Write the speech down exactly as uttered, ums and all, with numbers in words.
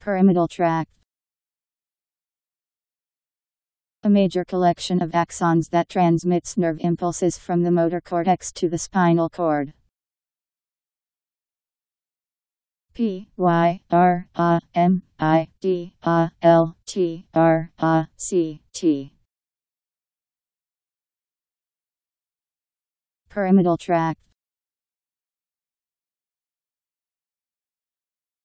Pyramidal tract. A major collection of axons that transmits nerve impulses from the motor cortex to the spinal cord. P Y R A M I D A L T R A C T. Pyramidal tract.